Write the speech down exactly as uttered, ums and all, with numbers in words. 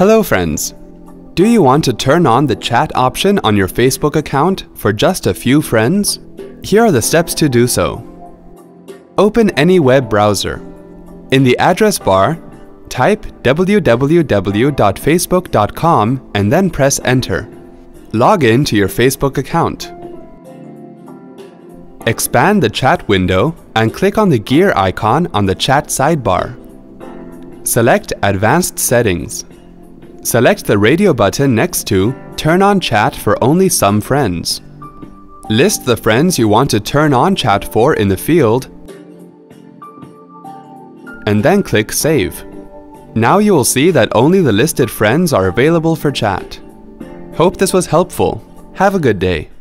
Hello friends! Do you want to turn on the chat option on your Facebook account for just a few friends? Here are the steps to do so. Open any web browser. In the address bar, type w w w dot facebook dot com and then press Enter. Log in to your Facebook account. Expand the chat window and click on the gear icon on the chat sidebar. Select Advanced Settings. Select the radio button next to Turn on Chat for Only Some Friends. List the friends you want to turn on chat for in the field and then click Save. Now you will see that only the listed friends are available for chat. Hope this was helpful. Have a good day.